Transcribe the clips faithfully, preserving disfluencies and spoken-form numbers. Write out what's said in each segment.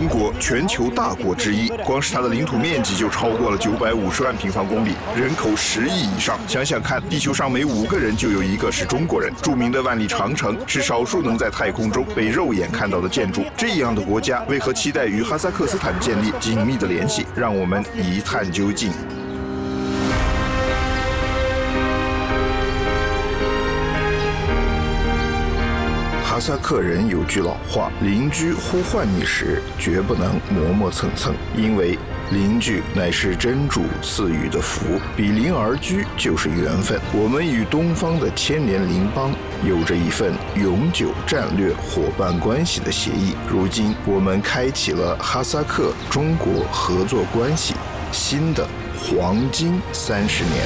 中国全球大国之一，光是它的领土面积就超过了九百五十万平方公里，人口十亿以上。想想看，地球上每五个人就有一个是中国人。著名的万里长城是少数能在太空中被肉眼看到的建筑。这样的国家为何期待与哈萨克斯坦建立紧密的联系？让我们一探究竟。 哈萨克人有句老话：“邻居呼唤你时，绝不能磨磨蹭蹭，因为邻居乃是真主赐予的福，比邻而居就是缘分。”我们与东方的千年邻邦有着一份永久战略伙伴关系的协议。如今，我们开启了哈萨克中国合作关系新的黄金三十年。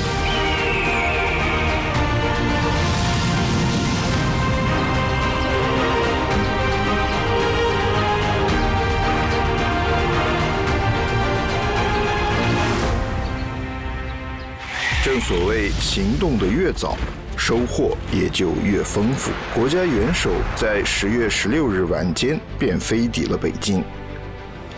正所谓，行动的越早，收获也就越丰富。国家元首在十月十六日晚间便飞抵了北京，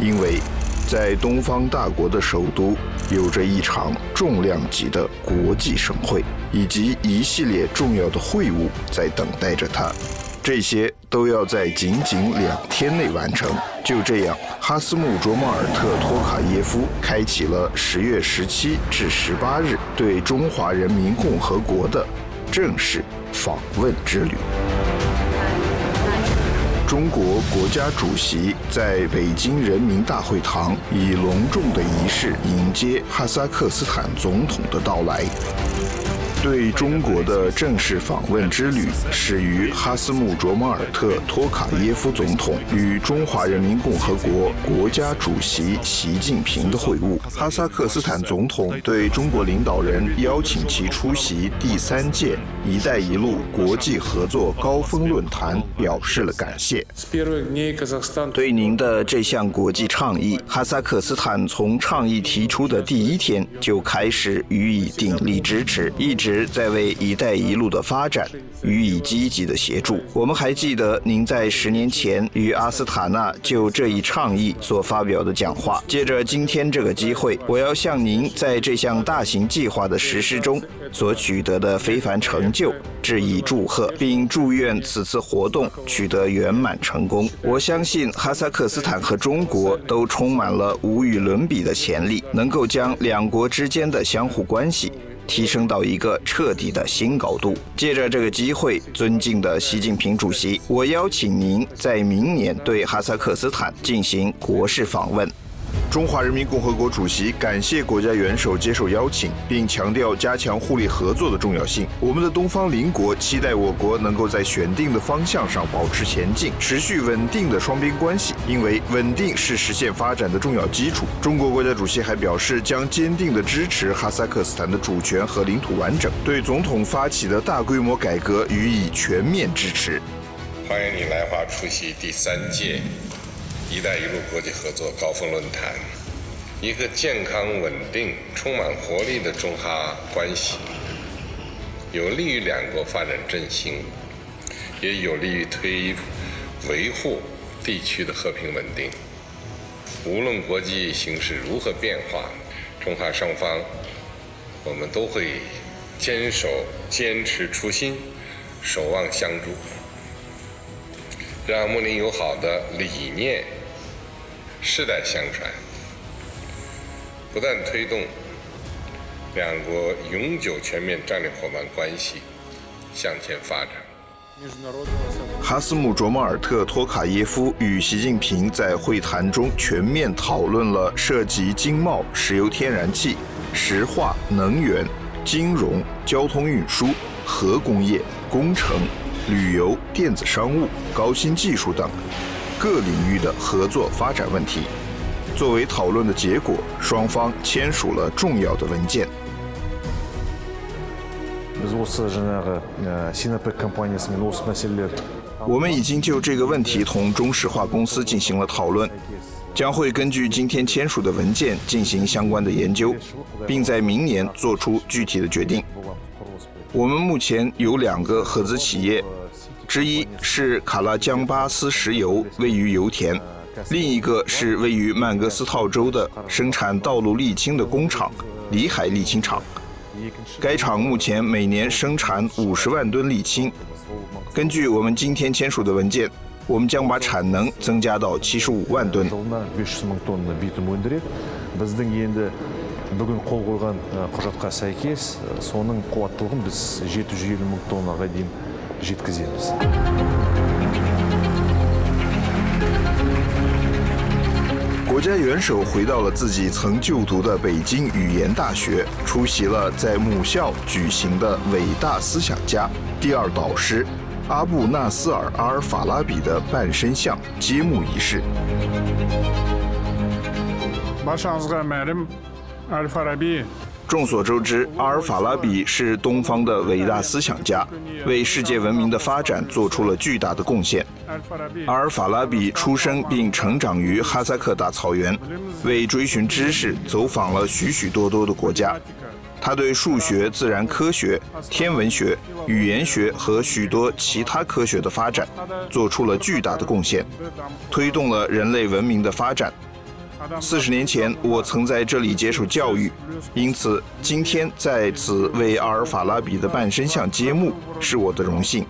因为在东方大国的首都有着一场重量级的国际盛会，以及一系列重要的会务在等待着他。 这些都要在仅仅两天内完成。就这样，哈斯穆卓莫尔特托卡耶夫开启了十月十七至十八日对中华人民共和国的正式访问之旅。中国国家主席在北京人民大会堂以隆重的仪式迎接哈萨克斯坦总统的到来。 对中国的正式访问之旅始于哈斯穆卓莫尔特托卡耶夫总统与中华人民共和国国家主席习近平的会晤。哈萨克斯坦总统对中国领导人邀请其出席第三届“一带一路”国际合作高峰论坛表示了感谢。对您的这项国际倡议，哈萨克斯坦从倡议提出的第一天就开始予以鼎力支持，一直 在为“一带一路”的发展予以积极的协助。我们还记得您在十年前与阿斯塔纳就这一倡议所发表的讲话。借着今天这个机会，我要向您在这项大型计划的实施中所取得的非凡成就致以祝贺，并祝愿此次活动取得圆满成功。我相信哈萨克斯坦和中国都充满了无与伦比的潜力，能够将两国之间的相互关系 提升到一个彻底的新高度。借着这个机会，尊敬的习近平主席，我邀请您在明年对哈萨克斯坦进行国事访问。 中华人民共和国主席感谢国家元首接受邀请，并强调加强互利合作的重要性。我们的东方邻国期待我国能够在选定的方向上保持前进，持续稳定的双边关系，因为稳定是实现发展的重要基础。中国国家主席还表示，将坚定地支持哈萨克斯坦的主权和领土完整，对总统发起的大规模改革予以全面支持。欢迎你来华出席第三届 " 一带一路"国际合作高峰论坛，一个健康、稳定、充满活力的中哈关系，有利于两国发展振兴，也有利于推维护地区的和平稳定。无论国际形势如何变化，中哈双方，我们都会坚守、坚持初心，守望相助，让睦邻友好的理念 世代相传，不断推动两国永久全面战略伙伴关系向前发展。哈斯穆卓莫尔特托卡耶夫与习近平在会谈中全面讨论了涉及经贸、石油天然气、石化、能源、金融、交通运输、核工业、工程、旅游、电子商务、高新技术等 各领域的合作发展问题，作为讨论的结果，双方签署了重要的文件。 我们已经就这个问题同中石化公司进行了讨论，将会根据今天签署的文件进行相关的研究，并在明年做出具体的决定。我们目前有两个合资企业， 之一是卡拉江巴斯石油，位于油田，另一个是位于曼格斯套州的生产道路沥青的工厂——里海沥青厂。该厂目前每年生产五十万吨沥青。根据我们今天签署的文件，我们将把产能增加到七十五万吨。 бүгін қол қойған құжатқа сәйкес, соның қуаттылығын біз жеті жүз елу мың тоннаға дейін жеткіземіз.国家元首回到了自己曾就读的北京语言大学，出席了在母校举行的伟大思想家、第二导师阿布纳斯尔·阿尔法拉比的半身像揭幕仪式。 众所周知，阿尔法拉比是东方的伟大思想家，为世界文明的发展做出了巨大的贡献。阿尔法拉比出生并成长于哈萨克大草原，为追寻知识，走访了许许多多的国家。他对数学、自然科学、天文学、语言学和许多其他科学的发展做出了巨大的贡献，推动了人类文明的发展。 四十年前，我曾在这里接受教育，因此今天在此为阿尔法拉比的半身像揭幕是我的荣幸。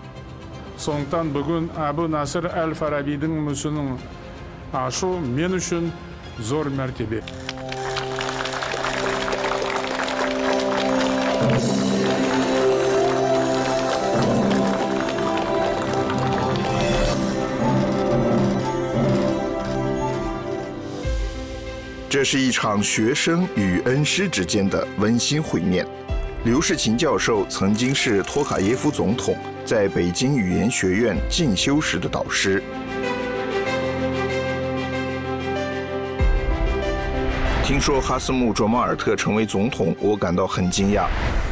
这是一场学生与恩师之间的温馨会面。刘世勤教授曾经是托卡耶夫总统在北京语言学院进修时的导师。听说哈斯穆·卓马尔特成为总统，我感到很惊讶。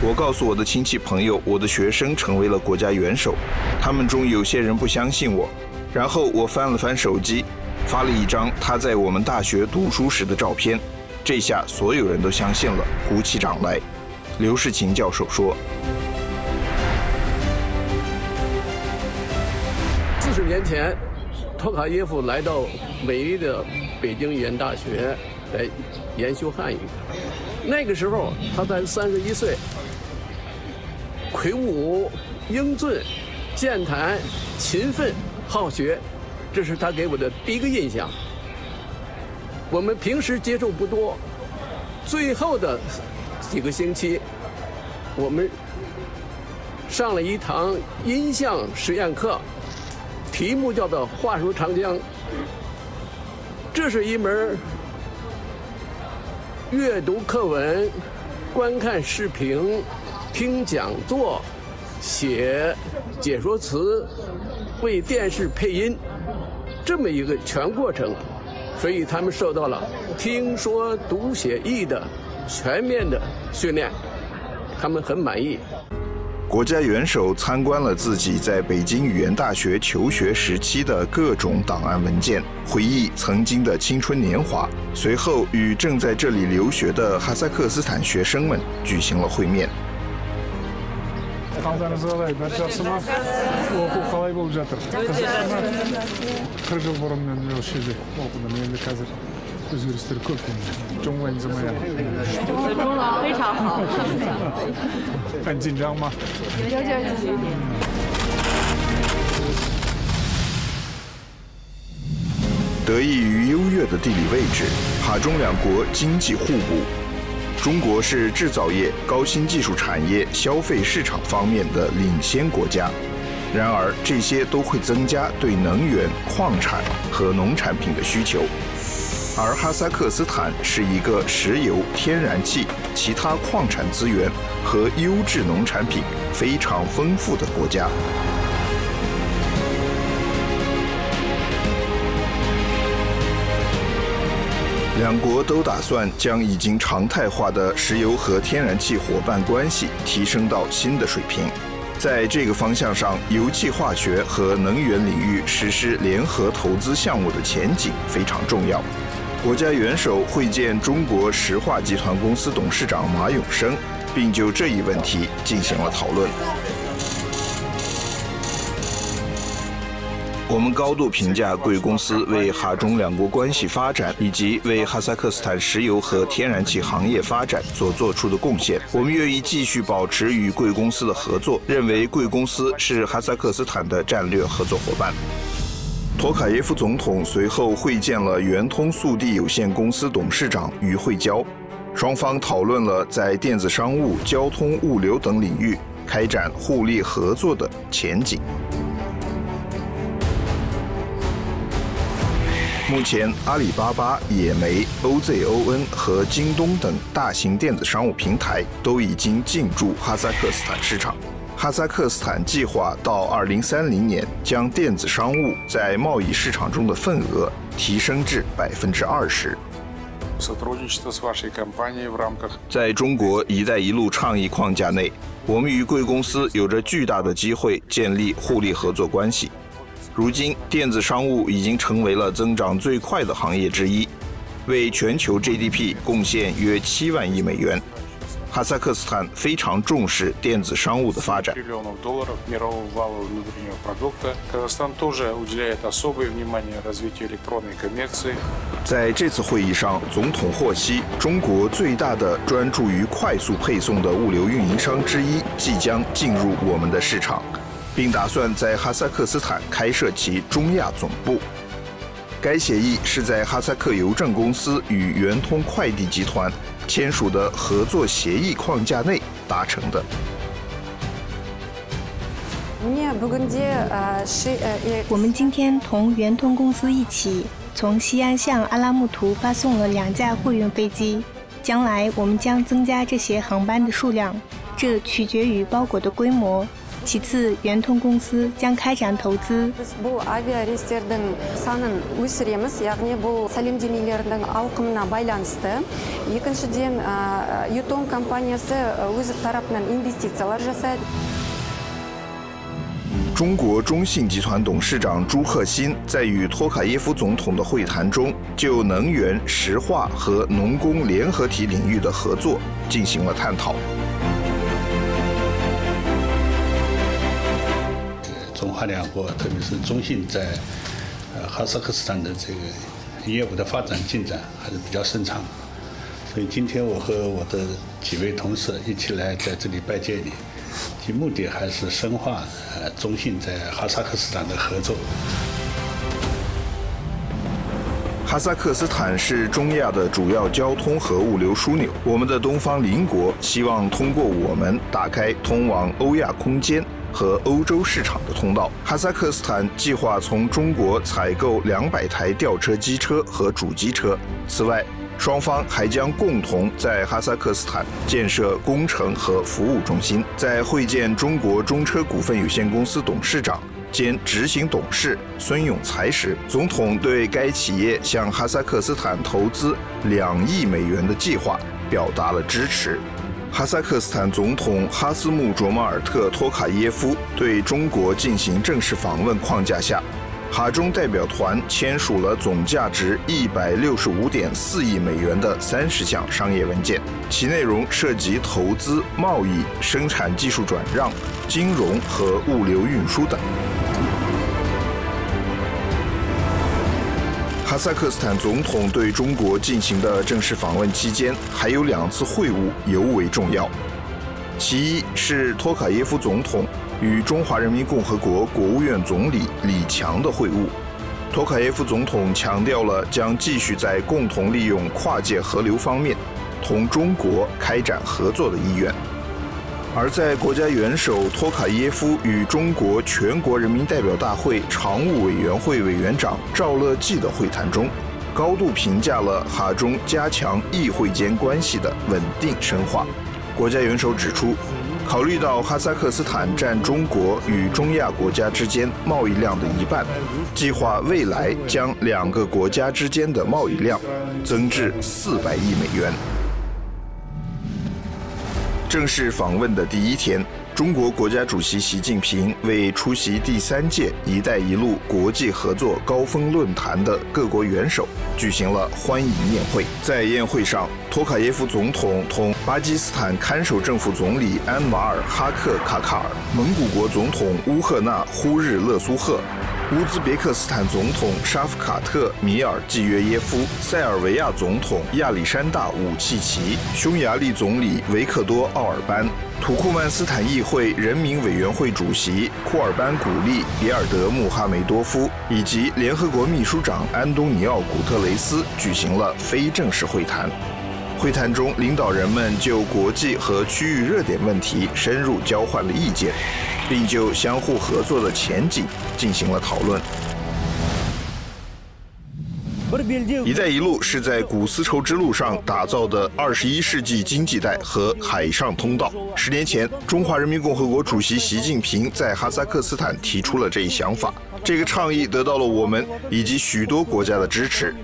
我告诉我的亲戚朋友，我的学生成为了国家元首。他们中有些人不相信我，然后我翻了翻手机。 发了一张他在我们大学读书时的照片，这下所有人都相信了，鼓起掌来。刘世勤教授说：“四十年前，托卡耶夫来到美丽的北京语言大学来研修汉语。那个时候他才三十一岁，魁梧、英俊、健谈、勤奋、好学。” 这是他给我的第一个印象。我们平时接触不多，最后的几个星期，我们上了一堂音像实验课，题目叫做“画出长江”。这是一门阅读课文、观看视频、听讲座、写解说词、为电视配音。 这么一个全过程，所以他们受到了听说读写译的全面的训练，他们很满意。国家元首参观了自己在北京语言大学求学时期的各种档案文件，回忆曾经的青春年华。随后与正在这里留学的哈萨克斯坦学生们举行了会面。 很紧张吗？得益于优越的地理位置，哈中两国经济互补。 中国是制造业、高新技术产业、消费市场方面的领先国家，然而这些都会增加对能源、矿产和农产品的需求。而哈萨克斯坦是一个石油、天然气、其他矿产资源和优质农产品非常丰富的国家。 两国都打算将已经常态化的石油和天然气伙伴关系提升到新的水平，在这个方向上，油气化学和能源领域实施联合投资项目的前景非常重要。国家元首会见中国石化集团公司董事长马永生，并就这一问题进行了讨论。我们高度评价贵公司为哈中两国关系发展以及为哈萨克斯坦石油和天然气行业发展所做出的贡献。我们愿意继续保持与贵公司的合作，认为贵公司是哈萨克斯坦的战略合作伙伴。 托卡耶夫总统随后会见了圆通速递有限公司董事长于慧娇，双方讨论了在电子商务、交通、物流等领域开展互利合作的前景。目前，阿里巴巴、野莓、O Z O N 和京东等大型电子商务平台都已经进驻哈萨克斯坦市场。 哈萨克斯坦计划到二零三零年将电子商务在贸易市场中的份额提升至 百分之二十。 在中国“一带一路”倡议框架内，我们与贵公司有着巨大的机会建立互利合作关系。如今，电子商务已经成为了增长最快的行业之一，为全球 G D P 贡献约七万亿美元。 哈萨克斯坦非常重视电子商务的发展。在这次会议上，总统获悉，中国最大的专注于快速配送的物流运营商之一即将进入我们的市场，并打算在哈萨克斯坦开设其中亚总部。 该协议是在哈萨克邮政公司与圆通快递集团签署的合作协议框架内达成的。我们今天同圆通公司一起，从西安向阿拉木图发送了两架货运飞机，将来我们将增加这些航班的数量，这取决于包裹的规模。 其次，圆通公司将开展投资。中国中信集团董事长朱克新在与托卡耶夫总统的会谈中，就能源、石化和农工联合体领域的合作进行了探讨。 中哈两国，特别是中信在呃哈萨克斯坦的这个业务的发展进展还是比较顺畅，所以今天我和我的几位同事一起来在这里拜见你，其目的还是深化呃中信在哈萨克斯坦的合作。哈萨克斯坦是中亚的主要交通和物流枢纽，我们的东方邻国希望通过我们打开通往欧亚空间 和欧洲市场的通道。哈萨克斯坦计划从中国采购两百台吊车机车和主机车。此外，双方还将共同在哈萨克斯坦建设工程和服务中心。在会见中国中车股份有限公司董事长兼执行董事孙永才时，总统对该企业向哈萨克斯坦投资两亿美元的计划表达了支持。 哈萨克斯坦总统哈斯穆卓马尔特托卡耶夫对中国进行正式访问框架下，哈中代表团签署了总价值 一百六十五点四亿美元的三十项商业文件，其内容涉及投资、贸易、生产技术转让、金融和物流运输等。 哈萨克斯坦总统对中国进行的正式访问期间，还有两次会晤尤为重要。其一是托卡耶夫总统与中华人民共和国国务院总理李强的会晤。托卡耶夫总统强调了将继续在共同利用跨界河流方面同中国开展合作的意愿。 而在国家元首托卡耶夫与中国全国人民代表大会常务委员会委员长赵乐际的会谈中，高度评价了哈中加强议会间关系的稳定深化。国家元首指出，考虑到哈萨克斯坦占中国与中亚国家之间贸易量的一半，计划未来将两个国家之间的贸易量增至四百亿美元。 正式访问的第一天，中国国家主席习近平为出席第三届“一带一路”国际合作高峰论坛的各国元首举行了欢迎宴会。在宴会上，托卡耶夫总统同巴基斯坦看守政府总理安瓦尔·哈克·卡卡尔、蒙古国总统乌赫纳·呼日勒苏赫、乌兹别克斯坦总统沙夫卡特·米尔季约耶夫、塞尔维亚总统亚历山大·武契奇、匈牙利总理维克多·奥尔班、土库曼斯坦议会人民委员会主席库尔班古利、别尔德穆哈梅多夫以及联合国秘书长安东尼奥·古特雷斯举行了非正式会谈。 会谈中，领导人们就国际和区域热点问题深入交换了意见，并就相互合作的前景进行了讨论。“一带一路”是在古丝绸之路上打造的二十一世纪经济带和海上通道。十年前，中华人民共和国主席习近平在哈萨克斯坦提出了这一想法，这个倡议得到了我们以及许多国家的支持。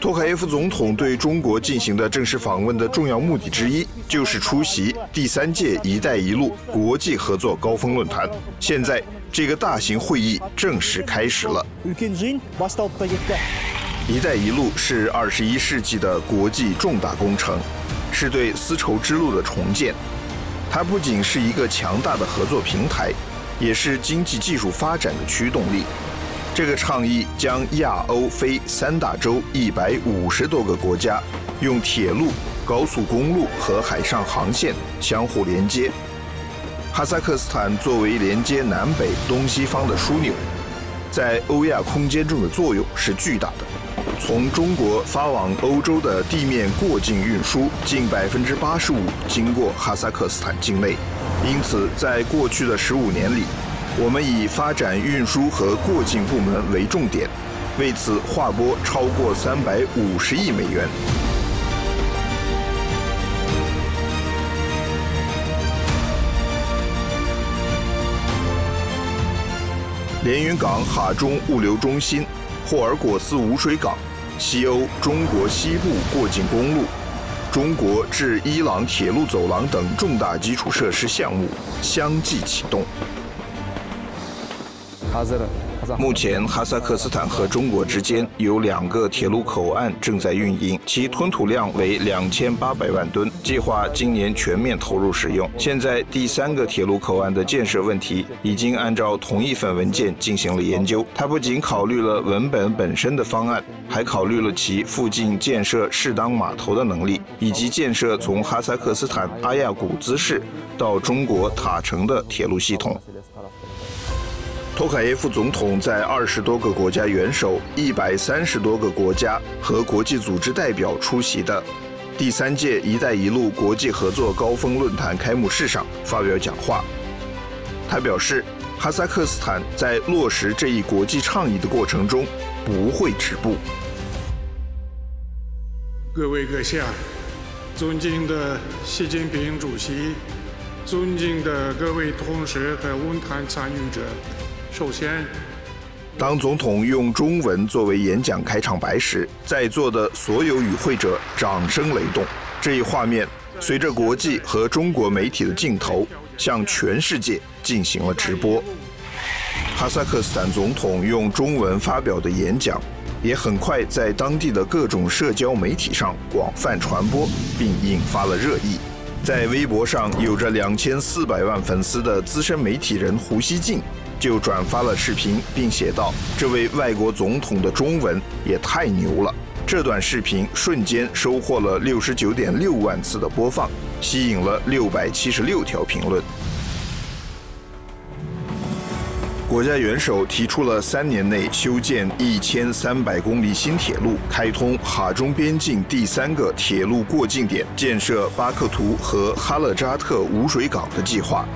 托卡耶夫总统对中国进行的正式访问的重要目的之一，就是出席第三届“一带一路”国际合作高峰论坛。现在，这个大型会议正式开始了。“一带一路”是二十一世纪的国际重大工程，是对丝绸之路的重建。它不仅是一个强大的合作平台，也是经济技术发展的驱动力。 这个倡议将亚欧非三大洲一百五十多个国家用铁路、高速公路和海上航线相互连接。哈萨克斯坦作为连接南北东西方的枢纽，在欧亚空间中的作用是巨大的。从中国发往欧洲的地面过境运输，近百分之八十五经过哈萨克斯坦境内。因此，在过去的十五年里， 我们以发展运输和过境部门为重点，为此划拨超过三百五十亿美元。连云港哈中物流中心、霍尔果斯无水港、西欧中国西部过境公路、 中国至伊朗铁路走廊等重大基础设施项目相继启动。 目前，哈萨克斯坦和中国之间有两个铁路口岸正在运营，其吞吐量为两千八百万吨，计划今年全面投入使用。现在，第三个铁路口岸的建设问题已经按照同一份文件进行了研究。它不仅考虑了文本本身的方案，还考虑了其附近建设适当码头的能力，以及建设从哈萨克斯坦阿亚古孜市到中国塔城的铁路系统。 托卡耶夫总统在二十多个国家元首、一百三十多个国家和国际组织代表出席的第三届“一带一路”国际合作高峰论坛开幕式上发表讲话。他表示，哈萨克斯坦在落实这一国际倡议的过程中不会止步。各位阁下，尊敬的习近平主席，尊敬的各位同事和论坛参与者。 首先，当总统用中文作为演讲开场白时，在座的所有与会者掌声雷动。这一画面随着国际和中国媒体的镜头，向全世界进行了直播。哈萨克斯坦总统用中文发表的演讲，也很快在当地的各种社交媒体上广泛传播，并引发了热议。 在微博上有着两千四百万粉丝的资深媒体人胡锡进就转发了视频，并写道：“这位外国总统的中文也太牛了！”这段视频瞬间收获了六十九点六万次的播放，吸引了六百七十六条评论。国家元首提出了三年内修建一千三百公里新铁路，开通哈中边境第三个铁路过境点，建设巴克图和哈勒扎特无水港的计划。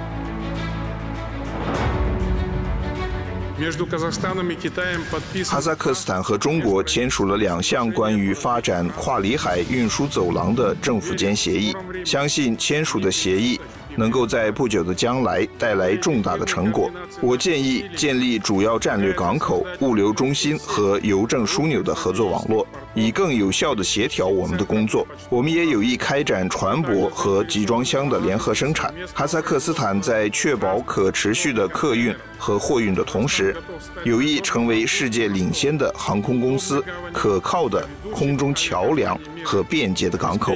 哈萨克斯坦和中国签署了两项关于发展跨里海运输走廊的政府间协议，相信签署的协议 能够在不久的将来带来重大的成果。我建议建立主要战略港口、物流中心和邮政枢纽的合作网络，以更有效地协调我们的工作。我们也有意开展船舶和集装箱的联合生产。哈萨克斯坦在确保可持续的客运和货运的同时，有意成为世界领先的航空公司、可靠的空中桥梁和便捷的港口。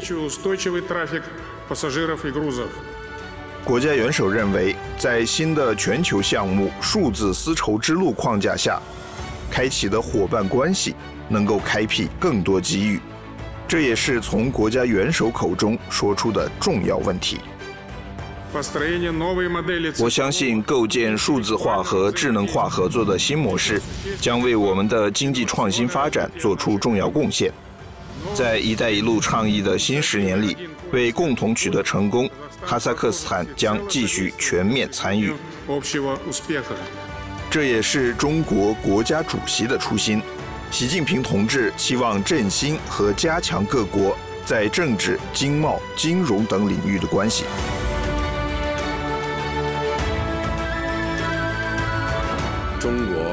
国家元首认为，在新的全球项目"数字丝绸之路"框架下，开启的伙伴关系能够开辟更多机遇，这也是从国家元首口中说出的重要问题。 我相信，构建数字化和智能化合作的新模式，将为我们的经济创新发展做出重要贡献。在“一带一路”倡议的新十年里，为共同取得成功，哈萨克斯坦将继续全面参与。这也是中国国家主席的初心。习近平同志期望振兴和加强各国在政治、经贸、金融等领域的关系。 中国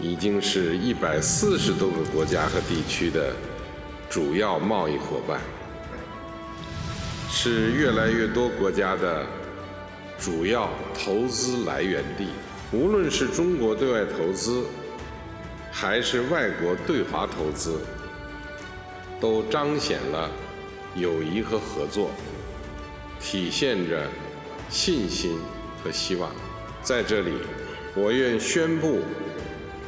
已经是一百四十多个国家和地区的主要贸易伙伴，是越来越多国家的主要投资来源地。无论是中国对外投资，还是外国对华投资，都彰显了友谊和合作，体现着信心和希望。在这里， 我愿宣布，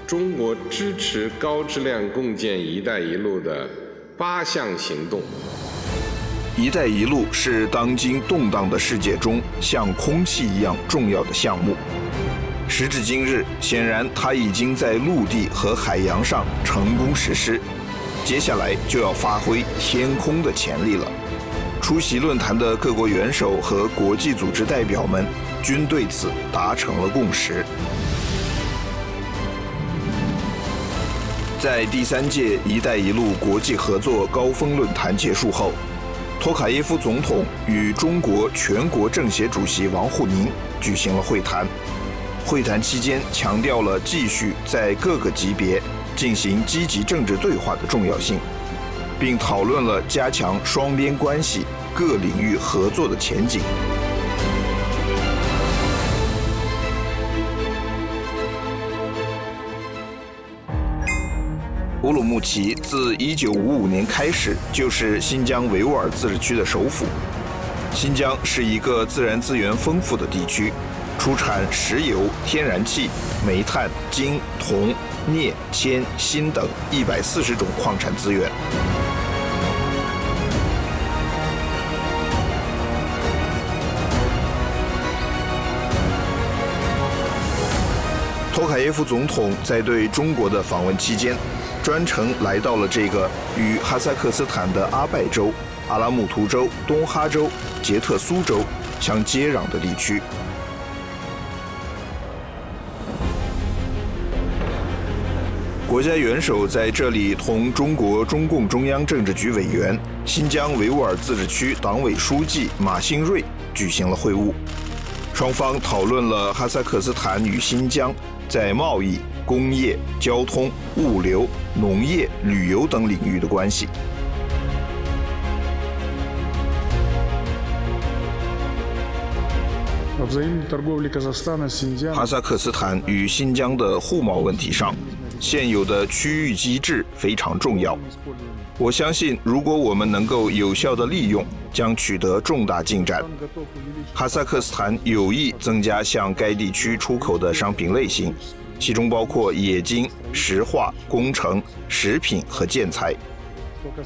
中国支持高质量共建“一带一路”的八项行动。“一带一路”是当今动荡的世界中像空气一样重要的项目。时至今日，显然它已经在陆地和海洋上成功实施，接下来就要发挥天空的潜力了。出席论坛的各国元首和国际组织代表们 均对此达成了共识。在第三届“一带一路”国际合作高峰论坛结束后，托卡耶夫总统与中国全国政协主席王沪宁举行了会谈。会谈期间，强调了继续在各个级别进行积极政治对话的重要性，并讨论了加强双边关系各领域合作的前景。 乌鲁木齐自一九五五年开始就是新疆维吾尔自治区的首府。新疆是一个自然资源丰富的地区，出产石油、天然气、煤炭、金、铜、镍、铅、锌等一百四十种矿产资源。托卡耶夫总统在对中国的访问期间， 专程来到了这个与哈萨克斯坦的阿拜州、阿拉木图州、东哈州、捷特苏州相接壤的地区。国家元首在这里同中国中共中央政治局委员、新疆维吾尔自治区党委书记马兴瑞举行了会晤，双方讨论了哈萨克斯坦与新疆在贸易、 工业、交通、物流、农业、旅游等领域的关系。哈萨克斯坦与新疆的互贸问题上，现有的区域机制非常重要。我相信，如果我们能够有效地利用，将取得重大进展。哈萨克斯坦有意增加向该地区出口的商品类型， 其中包括冶金、石化、工程、食品和建材。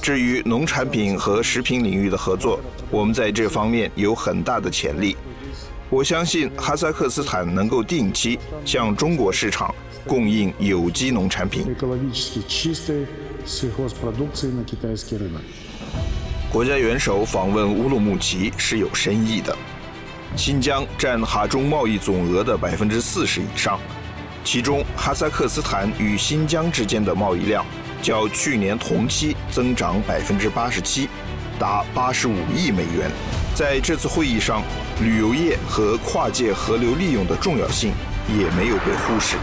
至于农产品和食品领域的合作，我们在这方面有很大的潜力。我相信哈萨克斯坦能够定期向中国市场供应有机农产品。国家元首访问乌鲁木齐是有深意的。新疆占哈中贸易总额的 百分之四十 以上， 其中，哈萨克斯坦与新疆之间的贸易量较去年同期增长 百分之八十七， 达八十五亿美元。在这次会议上，旅游业和跨界河流利用的重要性也没有被忽视。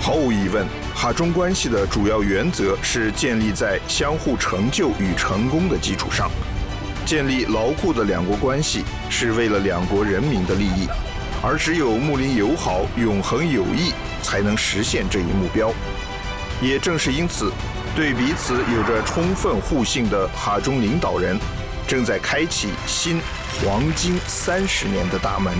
毫无疑问，哈中关系的主要原则是建立在相互成就与成功的基础上。建立牢固的两国关系是为了两国人民的利益， 而只有睦邻友好、永恒友谊，才能实现这一目标。也正是因此，对彼此有着充分互信的哈中领导人，正在开启新黄金三十年的大门。